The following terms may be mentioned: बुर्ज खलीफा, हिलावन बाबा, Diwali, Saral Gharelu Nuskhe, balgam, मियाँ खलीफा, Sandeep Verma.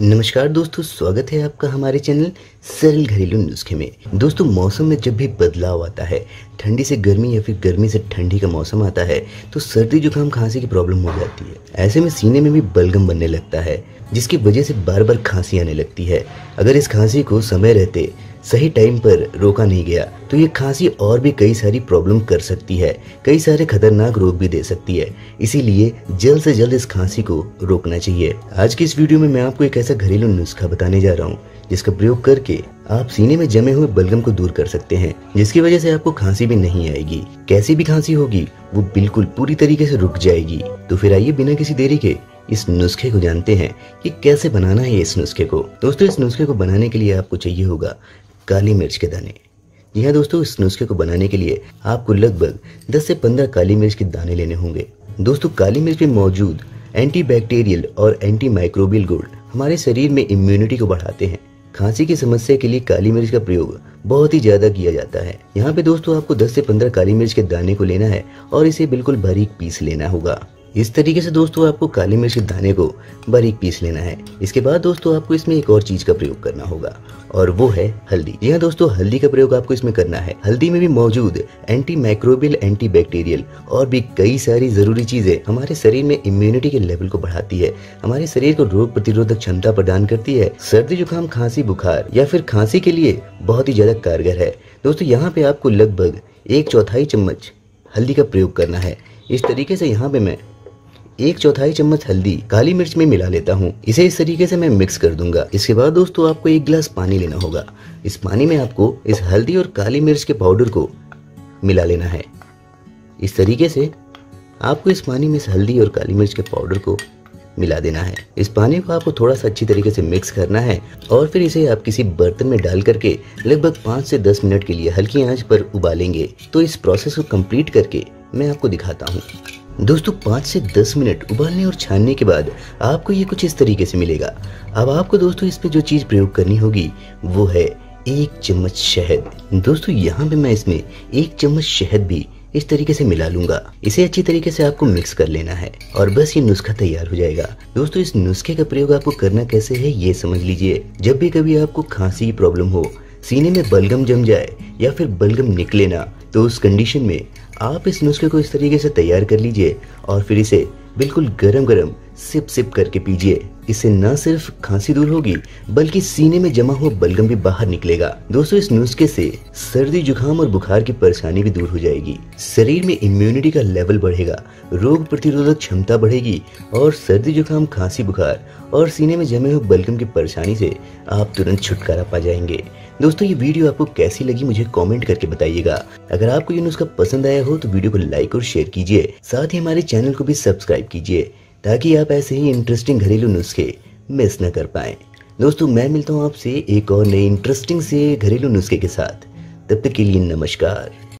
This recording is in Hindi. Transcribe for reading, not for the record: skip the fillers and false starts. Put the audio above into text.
नमस्कार दोस्तों, स्वागत है आपका हमारे चैनल सरल घरेलू नुस्खे में। दोस्तों, मौसम में जब भी बदलाव आता है, ठंडी से गर्मी या फिर गर्मी से ठंडी का मौसम आता है, तो सर्दी जुकाम खांसी की प्रॉब्लम हो जाती है। ऐसे में सीने में भी बलगम बनने लगता है, जिसकी वजह से बार बार खांसी आने लगती है। अगर इस खांसी को समय रहते सही टाइम पर रोका नहीं गया तो ये खांसी और भी कई सारी प्रॉब्लम कर सकती है, कई सारे खतरनाक रोग भी दे सकती है। इसीलिए जल्द से जल्द इस खांसी को रोकना चाहिए। आज की इस वीडियो में मैं आपको एक ऐसा घरेलू नुस्खा बताने जा रहा हूँ जिसका प्रयोग करके आप सीने में जमे हुए बलगम को दूर कर सकते हैं, जिसकी वजह से आपको खांसी भी नहीं आएगी। कैसी भी खांसी होगी वो बिल्कुल पूरी तरीके से रुक जाएगी। तो फिर आइए बिना किसी देरी के इस नुस्खे को जानते हैं कि कैसे बनाना है इस नुस्खे को। दोस्तों, इस नुस्खे को बनाने के लिए आपको चाहिए होगा काली मिर्च के दाने। जी हाँ दोस्तों, इस नुस्खे को बनाने के लिए आपको लगभग 10 से 15 काली मिर्च के दाने लेने होंगे। दोस्तों, काली मिर्च में मौजूद एंटीबैक्टीरियल और एंटी माइक्रोबियल गुण हमारे शरीर में इम्यूनिटी को बढ़ाते हैं। खांसी की समस्या के लिए काली मिर्च का प्रयोग बहुत ही ज्यादा किया जाता है। यहाँ पे दोस्तों आपको 10 से 15 काली मिर्च के दाने को लेना है और इसे बिल्कुल बारीक पीस लेना होगा। इस तरीके से दोस्तों आपको काली मिर्च के दाने को बारीक पीस लेना है। इसके बाद दोस्तों आपको इसमें एक और चीज का प्रयोग करना होगा और वो है हल्दी। जी हाँ दोस्तों, हल्दी का प्रयोग आपको इसमें करना है। हल्दी में भी मौजूद एंटी माइक्रोबियल, एंटी बैक्टीरियल और भी कई सारी जरूरी चीजें हमारे शरीर में इम्यूनिटी के लेवल को बढ़ाती है, हमारे शरीर को रोग प्रतिरोधक क्षमता प्रदान करती है। सर्दी जुकाम खांसी बुखार या फिर खांसी के लिए बहुत ही ज्यादा कारगर है। दोस्तों, यहाँ पे आपको लगभग 1/4 चम्मच हल्दी का प्रयोग करना है। इस तरीके से यहाँ पे मैं 1/4 चम्मच हल्दी काली मिर्च में मिला लेता हूँ। इसे इस तरीके से मैं मिक्स कर दूंगा। इसके बाद दोस्तों आपको 1 गिलास पानी लेना होगा। इस पानी में आपको इस हल्दी और काली मिर्च के पाउडर को मिला लेना है। इस तरीके से आपको इस पानी में इस हल्दी और काली मिर्च के पाउडर को मिला देना है। इस पानी को आपको थोड़ा सा अच्छी तरीके से मिक्स करना है और फिर इसे आप किसी बर्तन में डाल करके लगभग 5 से 10 मिनट के लिए हल्की आंच पर उबालेंगे। तो इस प्रोसेस को कंप्लीट करके मैं आपको दिखाता हूँ। दोस्तों, 5 से 10 मिनट उबालने और छानने के बाद आपको ये कुछ इस तरीके से मिलेगा। अब आपको दोस्तों इस पे जो चीज़ प्रयोग करनी होगी वो है 1 चम्मच शहद। दोस्तों, यहाँ पे मैं इसमें 1 चम्मच शहद भी इस तरीके से मिला लूंगा। इसे अच्छी तरीके से आपको मिक्स कर लेना है और बस ये नुस्खा तैयार हो जाएगा। दोस्तों, इस नुस्खे का प्रयोग आपको करना कैसे है ये समझ लीजिए। जब भी कभी आपको खांसी की प्रॉब्लम हो, सीने में बलगम जम जाए या फिर बलगम निकले ना, तो उस कंडीशन में आप इस नुस्खे को इस तरीके से तैयार कर लीजिए और फिर इसे बिल्कुल गरम-गरम सिप-सिप करके पीजिए। इससे न सिर्फ खांसी दूर होगी बल्कि सीने में जमा हुआ बलगम भी बाहर निकलेगा। दोस्तों, इस नुस्खे से सर्दी जुकाम और बुखार की परेशानी भी दूर हो जाएगी, शरीर में इम्यूनिटी का लेवल बढ़ेगा, रोग प्रतिरोधक क्षमता बढ़ेगी और सर्दी जुकाम खांसी बुखार और सीने में जमे हुए बलगम की परेशानी से आप तुरंत छुटकारा पा जाएंगे। दोस्तों, ये वीडियो आपको कैसी लगी मुझे कमेंट करके बताइएगा। अगर आपको ये नुस्खा पसंद आया हो तो वीडियो को लाइक और शेयर कीजिए, साथ ही हमारे चैनल को भी सब्सक्राइब कीजिए ताकि आप ऐसे ही इंटरेस्टिंग घरेलू नुस्खे मिस न कर पाएं। दोस्तों, मैं मिलता हूँ आपसे एक और नए इंटरेस्टिंग से घरेलू नुस्खे के साथ। तब तक के लिए नमस्कार।